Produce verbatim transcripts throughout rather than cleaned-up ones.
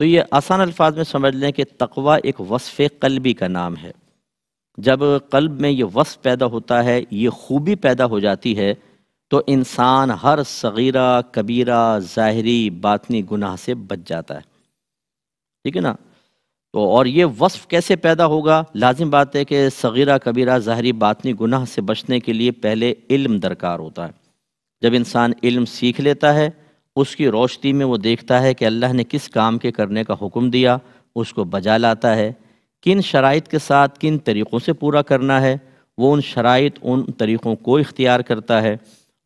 तो ये आसान अल्फाज में समझ लें कि तकवा एक वस्फ़ कल्बी का नाम है। जब कल्ब में ये वस्फ़ पैदा होता है, ये खूबी पैदा हो जाती है, तो इंसान हर सगीरा कबीरा ज़ाहरी बातनी गुनाह से बच जाता है, ठीक है ना। तो और ये वस्फ़ कैसे पैदा होगा? लाजिम बात है कि सगीरा कबीरा ज़ाहरी बातनी गुनाह से बचने के लिए पहले इल्म दरकार होता है। जब इंसान इल्म सीख लेता है, उसकी रोशनी में वो देखता है कि अल्लाह ने किस काम के करने का हुक्म दिया, उसको बजा लाता है। किन शराइत के साथ किन तरीक़ों से पूरा करना है, वो उन शराइत उन तरीक़ों को इख्तियार करता है,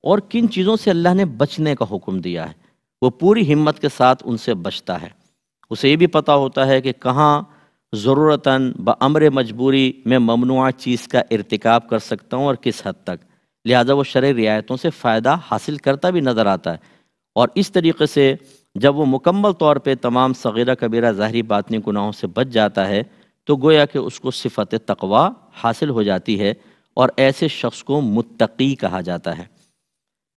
और किन चीज़ों से अल्लाह ने बचने का हुक्म दिया है वो पूरी हिम्मत के साथ उनसे बचता है। उसे ये भी पता होता है कि कहाँ ज़रूरतन बअम्र मजबूरी में ममनुआ चीज़ का इर्तिकाब कर सकता हूँ और किस हद तक, लिहाजा वो शरई रियायतों से फ़ायदा हासिल करता भी नज़र आता है। और इस तरीक़े से जब वो मुकम्मल तौर पे तमाम सगीरा कबीरा ज़ाहरी बातनी गुनाहों से बच जाता है, तो गोया कि उसको सिफ़त तकवा हासिल हो जाती है, और ऐसे शख्स को मुत्तकी कहा जाता है।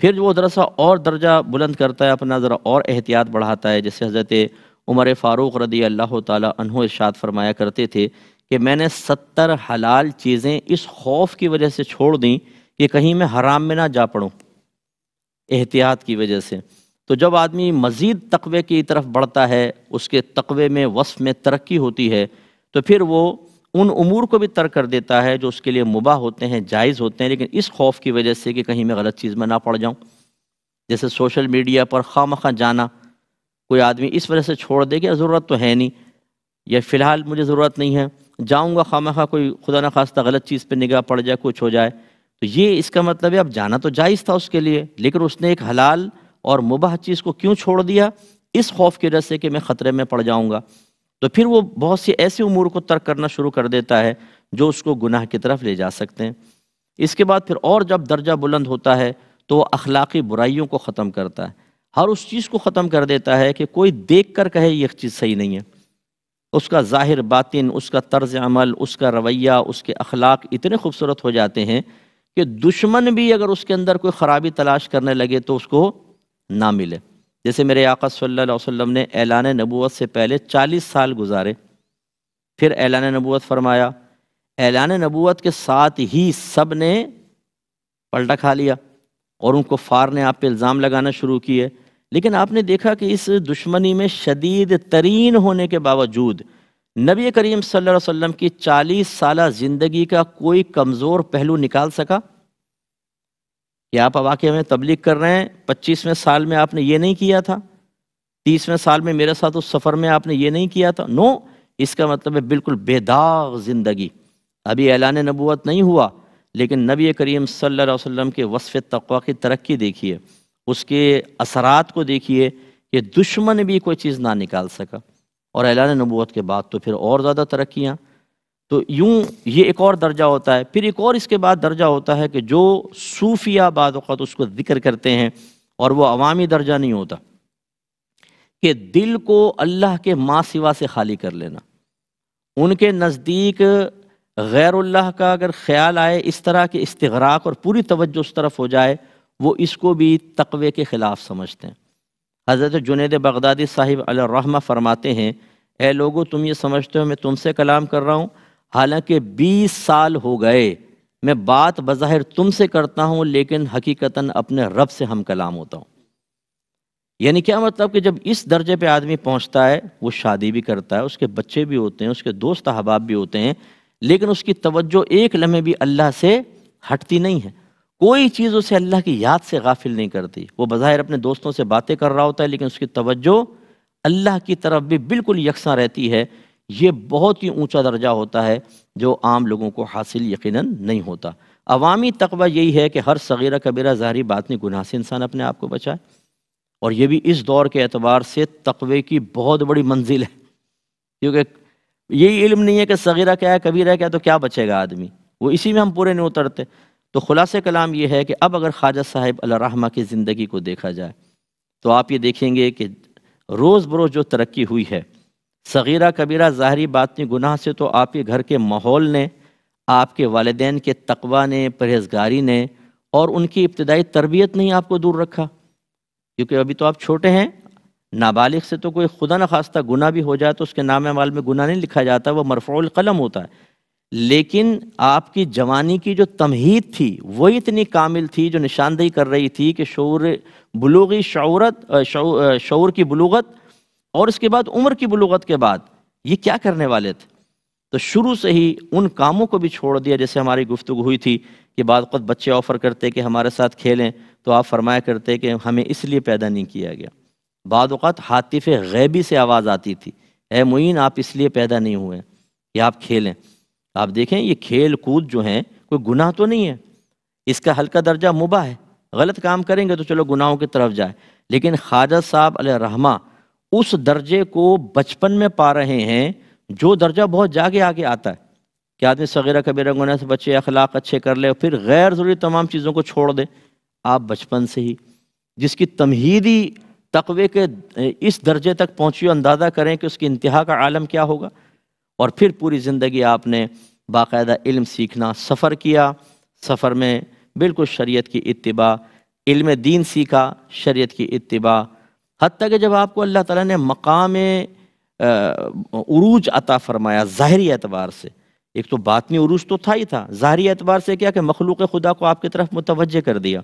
फिर वो दरअसल और दर्जा बुलंद करता है, अपना ज़रा और एहतियात बढ़ाता है। जैसे हज़रत उमर फ़ारूक़ रदी अल्लाह ताला अन्हु इरशाद फरमाया करते थे कि मैंने सत्तर हलाल चीज़ें इस खौफ की वजह से छोड़ दी कि कहीं मैं हराम में ना जा पड़ूँ, एहतियात की वजह से। तो जब आदमी मज़ीद तक़वे की तरफ बढ़ता है, उसके तक़वे में वस्फ़ में तरक्की होती है, तो फिर वो उन उमूर को भी तर्क कर देता है जो उसके लिए मुबाह होते हैं, जायज़ होते हैं, लेकिन इस खौफ की वजह से कि कहीं मैं गलत चीज़ में ना पड़ जाऊँ। जैसे सोशल मीडिया पर खामखा जाना कोई आदमी इस वजह से छोड़ दे कि ज़रूरत तो है नहीं, या फ़िलहाल मुझे ज़रूरत नहीं है, जाऊँगा खामखा कोई खुदा न खास्ता गलत चीज़ पर निगाह पड़ जाए, कुछ हो जाए। तो ये इसका मतलब है अब जाना तो जायज़ था उसके लिए, लेकिन उसने एक हलाल और मुबाह चीज़ को क्यों छोड़ दिया? इस खौफ की वजह से कि मैं ख़तरे में पड़ जाऊँगा। तो फिर वो बहुत से ऐसे उमूर को तर्क करना शुरू कर देता है जो उसको गुनाह की तरफ ले जा सकते हैं। इसके बाद फिर और जब दर्जा बुलंद होता है तो वो अखलाकी बुराइयों को ख़त्म करता है, हर उस चीज़ को ख़त्म कर देता है कि कोई देख कर कहे ये चीज़ सही नहीं है। उसका ज़ाहिर बातिन, उसका तर्ज अमल, उसका रवैया, उसके अखलाक इतने खूबसूरत हो जाते हैं कि दुश्मन भी अगर उसके अंदर कोई ख़राबी तलाश करने लगे तो उसको ना मिले। जैसे मेरे आका सल्लल्लाहु अलैहि वसल्लम ने ऐलान नबूवत से पहले चालीस साल गुजारे, फिर ऐलान नबूवत फरमाया। ऐलान नबूवत के साथ ही सब ने पलटा खा लिया और उन कुफ़ार ने आप पे इल्ज़ाम लगाना शुरू किए, लेकिन आपने देखा कि इस दुश्मनी में शदीद तरीन होने के बावजूद नबी करीम सल्लल्लाहु अलैहि वसल्लम की चालीस साल ज़िंदगी का कोई कमज़ोर पहलू निकाल सका? कि आप वाकई में तबलीग कर रहे हैं, पच्चीसवें साल में आपने ये नहीं किया था, तीसवें साल में मेरे साथ उस सफ़र में आपने ये नहीं किया था। नो, इसका मतलब है बिल्कुल बेदाग ज़िंदगी। अभी ऐलान नबूवत नहीं हुआ, लेकिन नबी करीम सल्लल्लाहु अलैहि वसल्लम के वस्फ़ तक़वा की तरक्की देखिए, उसके असरात को देखिए कि दुश्मन भी कोई चीज़ ना निकाल सका। और ऐलान नबूवत के बाद तो फिर और ज़्यादा तरक्कियाँ। तो यूँ ये एक और दर्जा होता है। फिर एक और इसके बाद दर्जा होता है कि जो सूफिया बाद वक़्त उसको ज़िक्र करते हैं, और वो अवामी दर्जा नहीं होता, कि दिल को अल्लाह के माँ सिवा से खाली कर लेना। उनके नज़दीक गैरुल्लाह का अगर ख्याल आए, इस तरह के इस्तिग़राक़ और पूरी तवज्जो उस तरफ हो जाए, वो इसको भी तक़वे के ख़िलाफ़ समझते हैं। हज़रत जुनैद बग़दादी साहिब अलैहिर्रहमा फ़रमाते हैं, ऐ लोगो, तुम ये समझते हो मैं तुमसे कलाम कर रहा हूँ, हालांकि बीस साल हो गए मैं बात बज़ाहिर तुमसे करता हूँ, लेकिन हकीकतन अपने रब से हम कलाम होता हूँ। यानी क्या मतलब? कि जब इस दर्जे पे आदमी पहुँचता है, वो शादी भी करता है, उसके बच्चे भी होते हैं, उसके दोस्त अहबाब भी होते हैं, लेकिन उसकी तवज्जो एक लम्हे भी अल्लाह से हटती नहीं है। कोई चीज़ उसे अल्लाह की याद से गाफिल नहीं करती। वो बज़ाहिर अपने दोस्तों से बातें कर रहा होता है, लेकिन उसकी तवज्जो अल्लाह की तरफ भी बिल्कुल यकसां रहती है। ये बहुत ही ऊंचा दर्जा होता है जो आम लोगों को हासिल यकीनन नहीं होता। अवामी तकवा यही है कि हर सगीरा कबीरा ज़ाहरी बातनी गुनाह से इंसान अपने आप को बचाए, और ये भी इस दौर के एतबार से तकवे की बहुत बड़ी मंजिल है, क्योंकि यही इल्म नहीं है कि सगीरा क्या है कबीरा क्या है, तो क्या बचेगा आदमी? वो इसी में हम पूरे नहीं उतरते। तो खुलासे कलाम ये है कि अब अगर ख्वाजा साहिब अलैहिर्रहमा की ज़िंदगी को देखा जाए तो आप ये देखेंगे कि रोज़ बरोज़ जो तरक्की हुई है सगीरा कबीरा ज़ाहरी बातनी गुनाह से, तो आपके घर के माहौल ने, आपके वालिदैन के तकवा ने, परहेज़गारी ने, और उनकी इब्तदाई तरबियत ने ही आपको दूर रखा। क्योंकि अभी तो आप छोटे हैं, नाबालिग से तो कोई खुदा न खास्ता गुनाह भी हो जाए तो उसके नाम माल में गुनाह नहीं लिखा जाता, वह मरफूल कलम होता है। लेकिन आपकी जवानी की जो तमहीद थी वो इतनी कामिल थी जो निशानदेही कर रही थी कि शौर बुलूगी शौरत शौर, शौर की बुलूगत और इसके बाद उम्र की बुलूगत के बाद ये क्या करने वाले थे। तो शुरू से ही उन कामों को भी छोड़ दिया, जैसे हमारी गुफ्तगू हुई थी कि बाद वक्त बच्चे ऑफ़र करते कि हमारे साथ खेलें, तो आप फरमाया करते कि हमें इसलिए पैदा नहीं किया गया। बाद वक्त हातिफ़ गैबी से आवाज़ आती थी, ऐ मुईन आप इसलिए पैदा नहीं हुए कि आप खेलें। आप देखें ये खेल कूद जो हैं कोई गुनाह तो नहीं है, इसका हल्का दर्जा मुबाह है। गलत काम करेंगे तो चलो गुनाहों की तरफ जाए, लेकिन ख्वाजा साहब अलैहिर्रहमा उस दर्जे को बचपन में पा रहे हैं जो दर्जा बहुत जागे आगे आता है कि आदमी सगीरा कबीरा गुनाह से बचे, अखलाक अच्छे कर ले, फिर गैर ज़रूरी तमाम चीज़ों को छोड़ दे। आप बचपन से ही जिसकी तमहीदी तकवे के इस दर्जे तक पहुँची, अंदाज़ा करें कि उसकी इंतहा का आलम क्या होगा। और फिर पूरी ज़िंदगी आपने बाकायदा इल्म सीखना, सफ़र किया, सफ़र में बिल्कुल शरीयत की इत्तिबा, इल्म दीन सीखा, शरीयत की इत्तिबा, हत्ता कि जब आपको अल्लाह ताला ने मकाम उरूज अता फ़रमाया ज़ाहरी एतबार से। एक तो बातनी उरूज तो था ही था, ज़ाहरी एतबार से क्या कि मखलूक़ खुदा को आपकी तरफ मुतवज्जे कर दिया।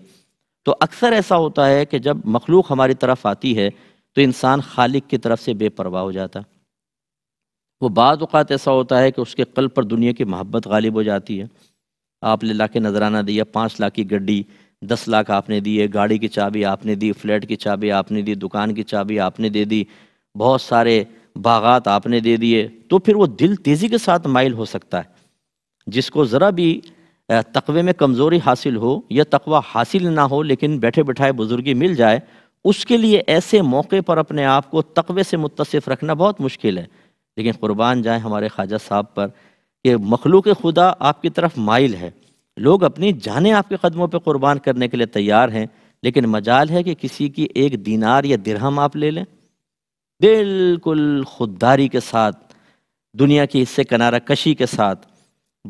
तो अक्सर ऐसा होता है कि जब मखलूक़ हमारी तरफ आती है तो इंसान खालिक की तरफ से बेपरवाह हो जाता। वो बाद औक़ात ऐसा होता है कि उसके कल्ब पर दुनिया की मोहब्बत गालिब हो जाती है। आपने लाके नजराना दिया, पाँच लाख की गड्डी, दस लाख आपने दिए, गाड़ी की चाबी आपने दी, फ्लैट की चाबी आपने दी, दुकान की चाबी आपने दे दी, बहुत सारे बागात आपने दे दिए। तो फिर वो दिल तेज़ी के साथ माइल हो सकता है। जिसको ज़रा भी तकवे में कमज़ोरी हासिल हो या तकवा हासिल ना हो लेकिन बैठे बैठाए बुजुर्गी मिल जाए, उसके लिए ऐसे मौके पर अपने आप को तकवे से मुत्तसिफ़ रखना बहुत मुश्किल है। लेकिन क़ुरबान जाएँ हमारे ख्वाजा साहब पर कि मखलूक खुदा आपकी तरफ माइल है, लोग अपनी जानें आपके कदमों पर क़ुरबान करने के लिए तैयार हैं, लेकिन मजाल है कि किसी की एक दीनार या दिरहम आप ले लें। बिल्कुल खुददारी के साथ, दुनिया की हिस्से किनारा कशी के साथ,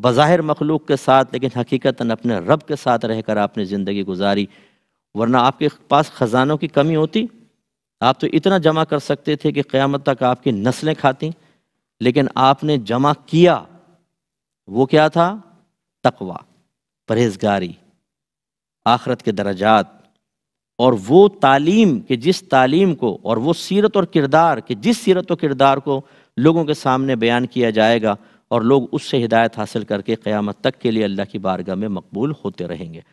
बज़ाहिर मखलूक के साथ, लेकिन हकीकतन अपने रब के साथ रहकर आपने ज़िंदगी गुजारी। वरना आपके पास ख़जानों की कमी होती, आप तो इतना जमा कर सकते थे कि क़यामत तक आपकी नस्लें खाती, लेकिन आपने जमा किया वो क्या था? तकवा, परहेजगारी, आखरत के दर्जात और वो तालीम कि जिस तालीम को और वो सीरत और किरदार कि जिस सीरत और किरदार को लोगों के सामने बयान किया जाएगा और लोग उससे हिदायत हासिल करके क़यामत तक के लिए अल्लाह की बारगाह में मकबूल होते रहेंगे।